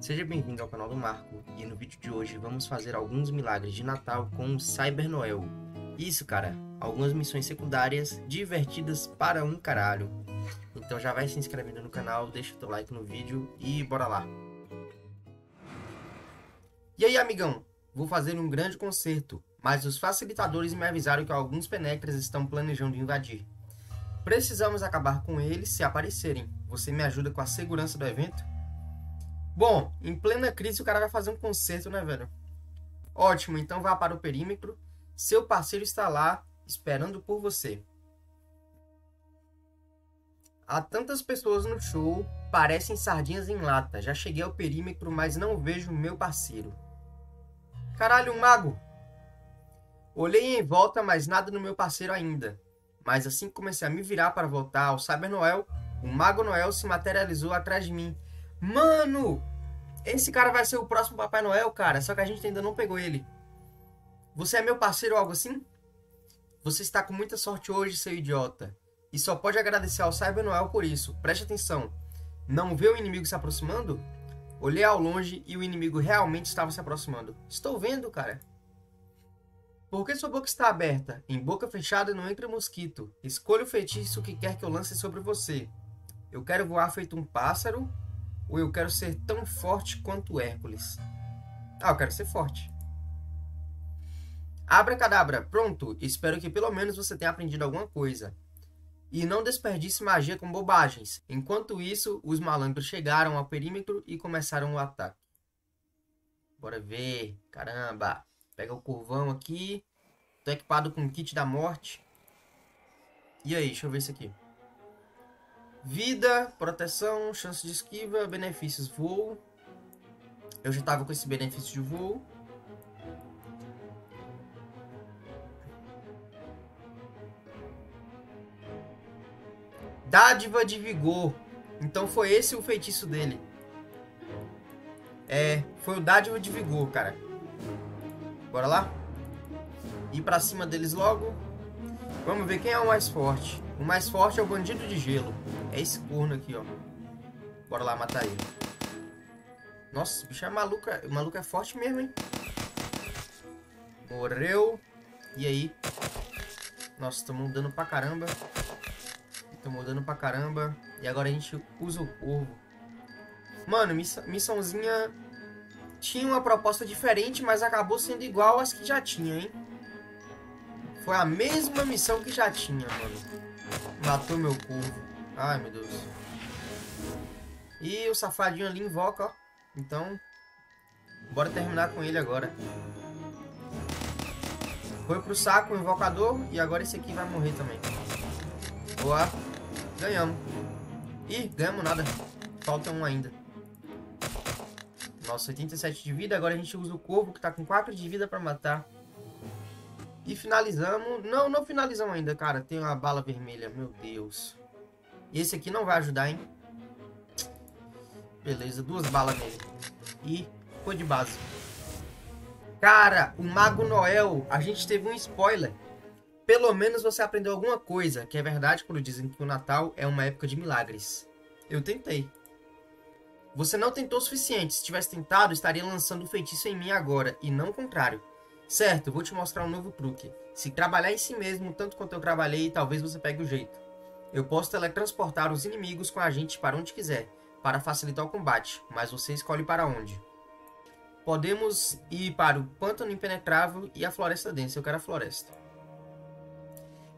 Seja bem-vindo ao canal do Marco, e no vídeo de hoje vamos fazer alguns milagres de Natal com o CyberNoel. Isso, cara, algumas missões secundárias divertidas para um caralho. Então já vai se inscrevendo no canal, deixa o teu like no vídeo e bora lá. E aí, amigão, vou fazer um grande concerto, mas os facilitadores me avisaram que alguns penecras estão planejando invadir. Precisamos acabar com eles se aparecerem. Você me ajuda com a segurança do evento? Bom, em plena crise o cara vai fazer um concerto, né, velho? Ótimo, então vá para o perímetro. Seu parceiro está lá, esperando por você. Há tantas pessoas no show, parecem sardinhas em lata. Já cheguei ao perímetro, mas não vejo meu parceiro. Caralho, um mago! Olhei em volta, mas nada no meu parceiro ainda. Mas assim que comecei a me virar para voltar ao CyberNoel, o Mago Noel se materializou atrás de mim. Mano, esse cara vai ser o próximo Papai Noel, cara. Só que a gente ainda não pegou ele. Você é meu parceiro ou algo assim? Você está com muita sorte hoje, seu idiota. E só pode agradecer ao CyberNoel por isso. Preste atenção. Não vê o inimigo se aproximando? Olhei ao longe e o inimigo realmente estava se aproximando. Estou vendo, cara. Por que sua boca está aberta? Em boca fechada não entra mosquito. Escolha o feitiço que quer que eu lance sobre você. Eu quero voar feito um pássaro... ou eu quero ser tão forte quanto Hércules? Ah, eu quero ser forte. Abracadabra, pronto. Espero que pelo menos você tenha aprendido alguma coisa. E não desperdice magia com bobagens. Enquanto isso, os malandros chegaram ao perímetro e começaram o ataque. Bora ver. Caramba. Pega o curvão aqui. Tô equipado com o kit da morte. E aí, deixa eu ver isso aqui. Vida, proteção, chance de esquiva, benefícios, voo. Eu já tava com esse benefício de voo. Dádiva de vigor. Então foi esse o feitiço dele. É, foi o dádiva de vigor, cara. Bora lá? Ir pra cima deles logo. Vamos ver quem é o mais forte. O mais forte é o bandido de gelo. É esse corno aqui, ó. Bora lá matar ele. Nossa, esse bicho é maluco. O maluco é forte mesmo, hein? Morreu. E aí? Nossa, tomou dano pra caramba. Tomou dano pra caramba. E agora a gente usa o corvo. Mano, missãozinha... tinha uma proposta diferente, mas acabou sendo igual às que já tinha, hein? Foi a mesma missão que já tinha, mano. Matou meu corvo. Ai, meu Deus. E o safadinho ali invoca, ó. Então, bora terminar com ele agora. Foi pro saco o invocador. E agora esse aqui vai morrer também. Boa. Ganhamos. Ih, ganhamos nada. Falta um ainda. Nossa, 87 de vida. Agora a gente usa o corvo que tá com 4 de vida pra matar. E finalizamos. Não, não finalizamos ainda, cara. Tem uma bala vermelha. Meu Deus. E esse aqui não vai ajudar, hein? Beleza, 2 balas nele. E foi de base. Cara, o Mago Noel. A gente teve um spoiler. Pelo menos você aprendeu alguma coisa. Que é verdade quando dizem que o Natal é uma época de milagres. Eu tentei. Você não tentou o suficiente. Se tivesse tentado, estaria lançando o feitiço em mim agora. E não o contrário. Certo, vou te mostrar um novo truque. Se trabalhar em si mesmo, tanto quanto eu trabalhei, talvez você pegue o jeito. Eu posso teletransportar os inimigos com a gente para onde quiser, para facilitar o combate, mas você escolhe para onde. Podemos ir para o Pântano Impenetrável e a Floresta Densa. Eu quero a Floresta.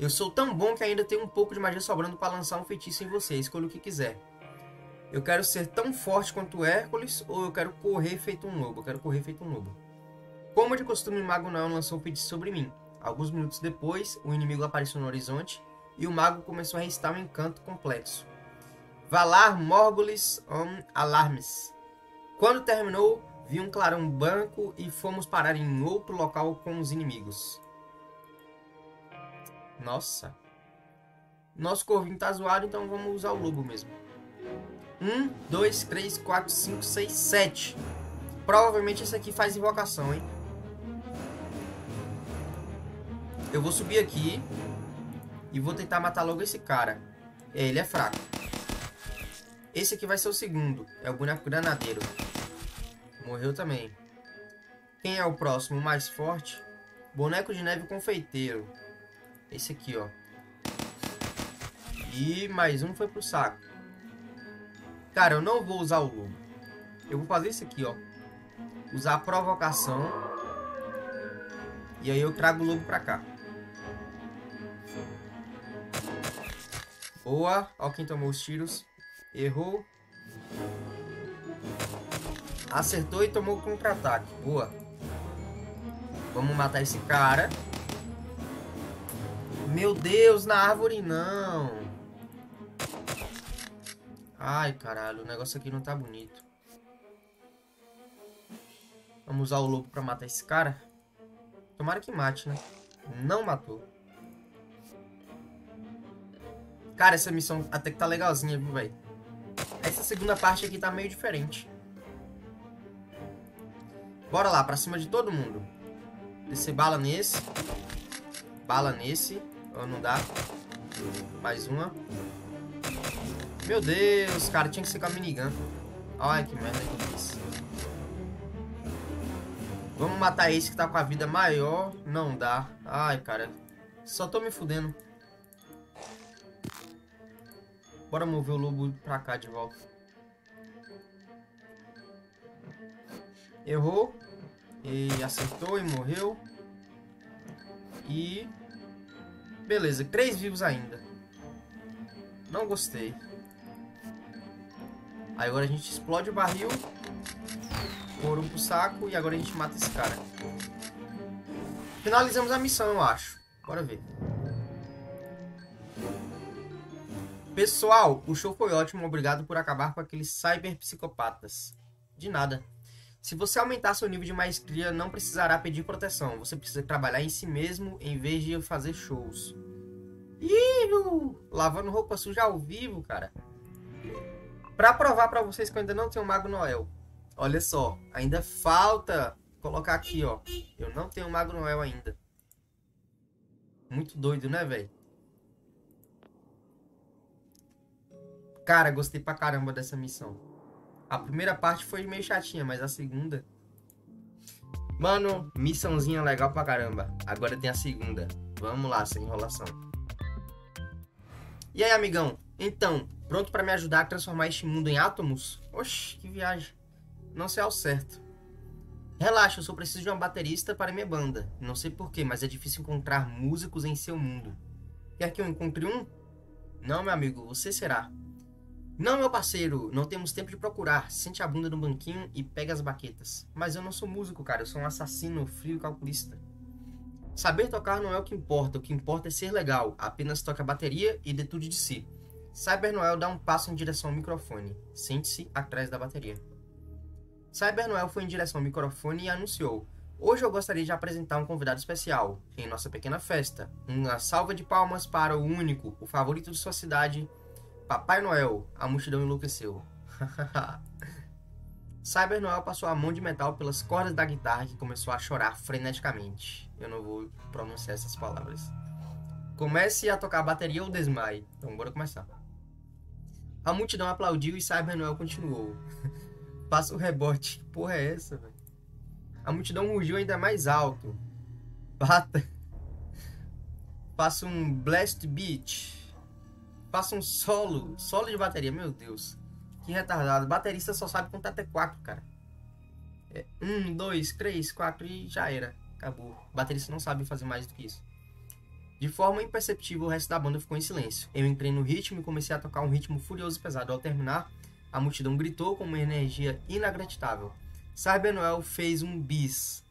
Eu sou tão bom que ainda tenho um pouco de magia sobrando para lançar um feitiço em você. Escolha o que quiser. Eu quero ser tão forte quanto Hércules ou eu quero correr feito um lobo. Eu quero correr feito um lobo. Como de costume, o Mago Noel lançou um feitiço sobre mim. Alguns minutos depois, o inimigo apareceu no horizonte e o mago começou a restar um encanto complexo. Valar Morgulis Alarmes. Quando terminou, vi um clarão branco e fomos parar em outro local com os inimigos. Nossa. Nosso corvinho tá zoado, então vamos usar o lobo mesmo. 1, 2, 3, 4, 5, 6, 7. Provavelmente esse aqui faz invocação, hein? Eu vou subir aqui e vou tentar matar logo esse cara. É, ele é fraco. Esse aqui vai ser o segundo. É o boneco granadeiro. morreu também. Quem é o próximo mais forte? Boneco de neve confeiteiro. Esse aqui, ó. E mais um foi pro saco. Cara, eu não vou usar o lobo. Eu vou fazer isso aqui, ó. Usar a provocação. E aí eu trago o lobo pra cá. Boa. Ó quem tomou os tiros. Errou. Acertou e tomou o contra-ataque. Boa. Vamos matar esse cara. Meu Deus, na árvore não. Ai, caralho, o negócio aqui não tá bonito. Vamos usar o lobo pra matar esse cara. Tomara que mate, né? Não matou. Cara, essa missão até que tá legalzinha, viu, velho? Essa segunda parte aqui tá meio diferente. Bora lá, pra cima de todo mundo. Descer bala nesse. Bala nesse. Oh, não dá. Mais uma. Meu Deus, cara, tinha que ser com a minigun. Olha que merda que eu fiz. Vamos matar esse que tá com a vida maior. Não dá. Ai, cara. Só tô me fudendo. Bora mover o lobo pra cá de volta. Errou. E acertou e morreu. E... beleza, 3 vivos ainda. Não gostei. Aí agora a gente explode o barril. Ouro pro saco. E agora a gente mata esse cara. Finalizamos a missão, eu acho. Bora ver. Pessoal, o show foi ótimo. Obrigado por acabar com aqueles cyberpsicopatas. De nada. Se você aumentar seu nível de maestria, não precisará pedir proteção. Você precisa trabalhar em si mesmo em vez de fazer shows. Iu! Lavando roupa suja ao vivo, cara. Pra provar pra vocês que eu ainda não tenho Mago Noel. Olha só, ainda falta colocar aqui, ó. Eu não tenho Mago Noel ainda. Muito doido, né, velho? Cara, gostei pra caramba dessa missão. A primeira parte foi meio chatinha, mas a segunda... mano, missãozinha legal pra caramba. Agora tem a segunda. Vamos lá, sem enrolação. E aí, amigão? Então... pronto pra me ajudar a transformar este mundo em átomos? Oxi, que viagem. Não sei ao certo. Relaxa, eu só preciso de uma baterista para minha banda. Não sei porquê, mas é difícil encontrar músicos em seu mundo. Quer que eu encontre um? Não, meu amigo, você será. Não, meu parceiro, não temos tempo de procurar. Sente a bunda no banquinho e pega as baquetas. Mas eu não sou músico, cara. Eu sou um assassino frio e calculista. Saber tocar não é o que importa. O que importa é ser legal. Apenas toque a bateria e dê tudo de si. CyberNoel dá um passo em direção ao microfone. Sente-se atrás da bateria. CyberNoel foi em direção ao microfone e anunciou: hoje eu gostaria de apresentar um convidado especial em nossa pequena festa. Uma salva de palmas para o único, o favorito de sua cidade, Papai Noel. A multidão enlouqueceu. CyberNoel passou a mão de metal pelas cordas da guitarra que começou a chorar freneticamente. Eu não vou pronunciar essas palavras. Comece a tocar a bateria ou desmaie. Então bora começar. A multidão aplaudiu e CyberNoel continuou. Passa o rebote. Que porra é essa, velho? A multidão rugiu ainda mais alto. Bata. Passa um blast beat. Passa um solo. Solo de bateria. Meu Deus. Que retardado. Baterista só sabe contar até 4, cara. 1, 2, 3, 4 e já era. Acabou. Baterista não sabe fazer mais do que isso. De forma imperceptível, o resto da banda ficou em silêncio. Eu entrei no ritmo e comecei a tocar um ritmo furioso e pesado. Ao terminar, a multidão gritou com uma energia inacreditável. CyberNoel fez um bis.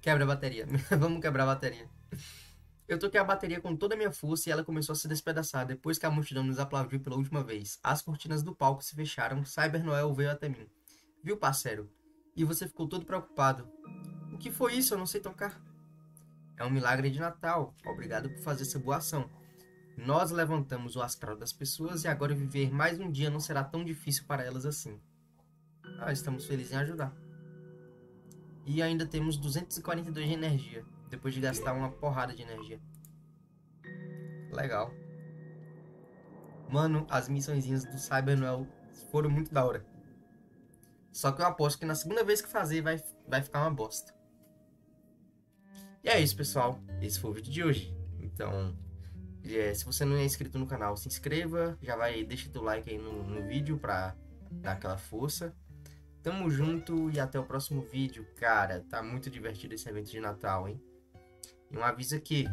Quebra a bateria. Vamos quebrar a bateria. Eu toquei a bateria com toda a minha força e ela começou a se despedaçar depois que a multidão nos aplaudiu pela última vez. As cortinas do palco se fecharam. CyberNoel veio até mim. Viu, parceiro? E você ficou todo preocupado. O que foi isso? Eu não sei tocar. É um milagre de Natal. Obrigado por fazer essa boa ação. Nós levantamos o astral das pessoas e agora viver mais um dia não será tão difícil para elas assim. Ah, estamos felizes em ajudar. E ainda temos 242 de energia, depois de gastar uma porrada de energia. Legal. Mano, as missõezinhas do CyberNoel foram muito da hora. Só que eu aposto que na segunda vez que fazer vai ficar uma bosta. E é isso, pessoal. Esse foi o vídeo de hoje. Então, se você não é inscrito no canal, se inscreva. Já vai, deixa teu like aí no vídeo pra dar aquela força. Tamo junto e até o próximo vídeo, cara. Tá muito divertido esse evento de Natal, hein? E um aviso aqui.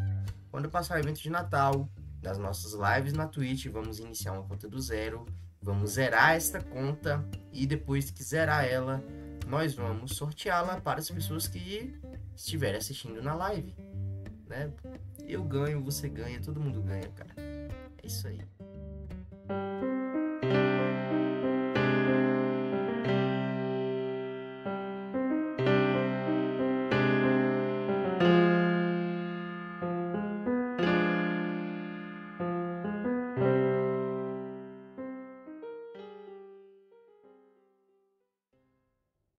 Quando passar o evento de Natal, das nossas lives na Twitch, vamos iniciar uma conta do zero. Vamos zerar esta conta e depois que zerar ela, nós vamos sorteá-la para as pessoas que estiverem assistindo na live, né? Eu ganho, você ganha, todo mundo ganha, cara. É isso aí.